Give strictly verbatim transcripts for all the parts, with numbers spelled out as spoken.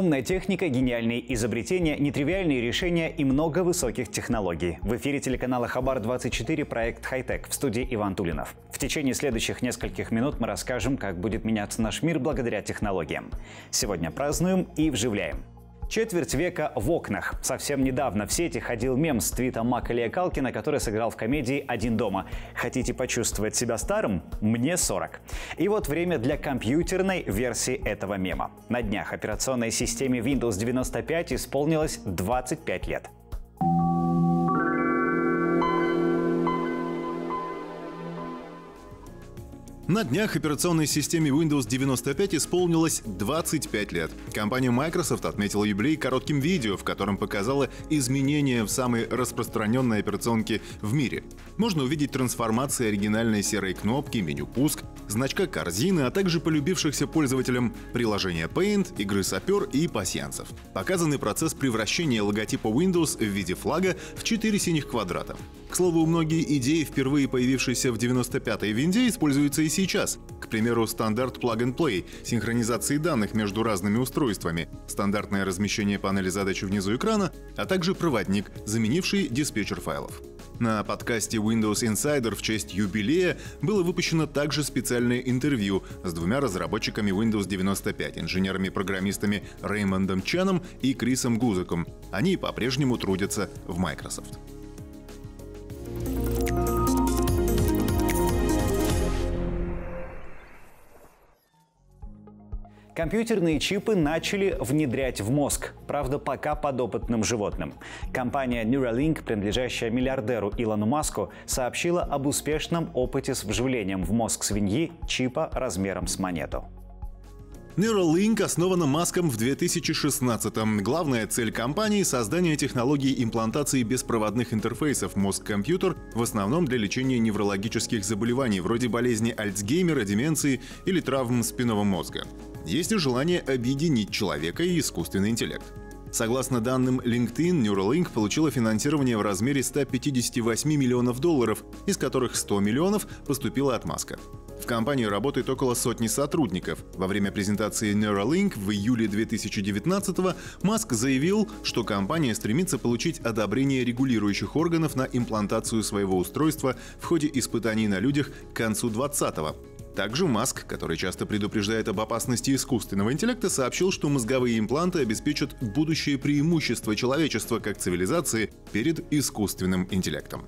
Умная техника, гениальные изобретения, нетривиальные решения и много высоких технологий. В эфире телеканала Хабар двадцать четыре проект Hi-Tech, в студии Иван Тулинов. В течение следующих нескольких минут мы расскажем, как будет меняться наш мир благодаря технологиям. Сегодня празднуем и вживляем. Четверть века в окнах. Совсем недавно в сети ходил мем с твитом Макелия Калкина, который сыграл в комедии «Один дома». Хотите почувствовать себя старым? Мне сорок. И вот время для компьютерной версии этого мема. На днях операционной системе Windows девяносто пять исполнилось двадцать пять лет. На днях операционной системе Windows девяносто пять исполнилось двадцать пять лет. Компания Microsoft отметила юбилей коротким видео, в котором показала изменения в самой распространенной операционке в мире. Можно увидеть трансформации оригинальной серой кнопки, меню «Пуск», значка корзины, а также полюбившихся пользователям приложения Paint, игры Сапер и пасьянцев. Показан процесс превращения логотипа Windows в виде флага в четыре синих квадрата. К слову, многие идеи, впервые появившиеся в девяносто пятой винде, используются и сейчас. К примеру, стандарт plug-and-play, синхронизации данных между разными устройствами, стандартное размещение панели задач внизу экрана, а также проводник, заменивший диспетчер файлов. На подкасте Windows Insider в честь юбилея было выпущено также специальное интервью с двумя разработчиками Windows девяносто пять, инженерами-программистами Реймондом Чаном и Крисом Гузеком. Они по-прежнему трудятся в Microsoft. Компьютерные чипы начали внедрять в мозг, правда, пока подопытным животным. Компания Neuralink, принадлежащая миллиардеру Илону Маску, сообщила об успешном опыте с вживлением в мозг свиньи чипа размером с монету. Neuralink основана Маском в две тысячи шестнадцатом. Главная цель компании — создание технологии имплантации беспроводных интерфейсов мозг-компьютер, в основном для лечения неврологических заболеваний, вроде болезни Альцгеймера, деменции или травм спинного мозга. Есть и желание объединить человека и искусственный интеллект. Согласно данным LinkedIn, Neuralink получила финансирование в размере ста пятидесяти восьми миллионов долларов, из которых сто миллионов поступило от Маска. В компании работает около сотни сотрудников. Во время презентации Neuralink в июле две тысячи девятнадцатого Маск заявил, что компания стремится получить одобрение регулирующих органов на имплантацию своего устройства в ходе испытаний на людях к концу двадцатого. Также Маск, который часто предупреждает об опасности искусственного интеллекта, сообщил, что мозговые импланты обеспечат будущее преимущество человечества как цивилизации перед искусственным интеллектом.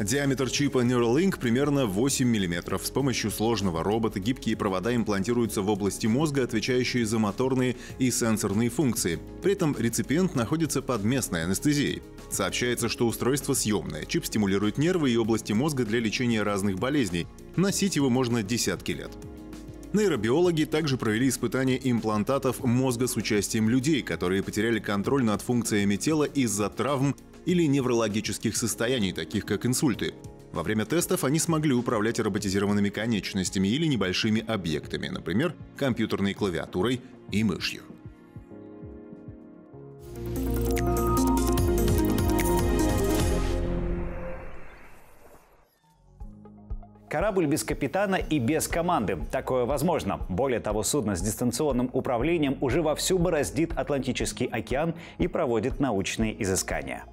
Диаметр чипа Neuralink примерно восемь миллиметров. С помощью сложного робота гибкие провода имплантируются в области мозга, отвечающие за моторные и сенсорные функции. При этом реципиент находится под местной анестезией. Сообщается, что устройство съемное. Чип стимулирует нервы и области мозга для лечения разных болезней. Носить его можно десятки лет. Нейробиологи также провели испытания имплантатов мозга с участием людей, которые потеряли контроль над функциями тела из-за травм или неврологических состояний, таких как инсульты. Во время тестов они смогли управлять роботизированными конечностями или небольшими объектами, например, компьютерной клавиатурой и мышью. Корабль без капитана и без команды. Такое возможно. Более того, судно с дистанционным управлением уже вовсю бороздит Атлантический океан и проводит научные изыскания.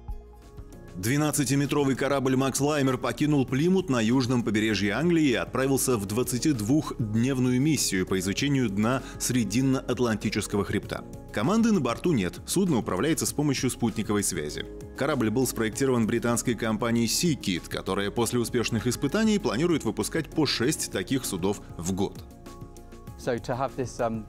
двенадцатиметровый корабль «Макс Лаймер» покинул Плимут на южном побережье Англии и отправился в двадцатидвухдневную миссию по изучению дна Срединно-Атлантического хребта. Команды на борту нет, судно управляется с помощью спутниковой связи. Корабль был спроектирован британской компанией «Си Кит», которая после успешных испытаний планирует выпускать по шесть таких судов в год. So to have this, um,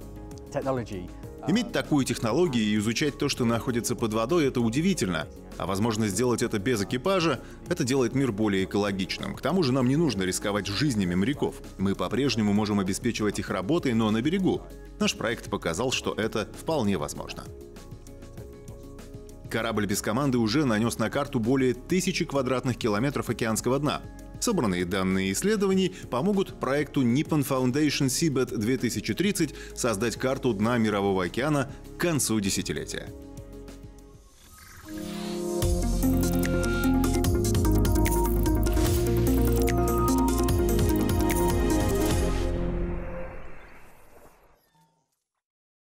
technology... Иметь такую технологию и изучать то, что находится под водой, это удивительно. А возможность сделать это без экипажа — это делает мир более экологичным. К тому же нам не нужно рисковать жизнями моряков. Мы по-прежнему можем обеспечивать их работой, но на берегу. Наш проект показал, что это вполне возможно. Корабль без команды уже нанес на карту более тысячи квадратных километров океанского дна. Собранные данные исследований помогут проекту Nippon Foundation Seabed две тысячи тридцать создать карту дна Мирового океана к концу десятилетия.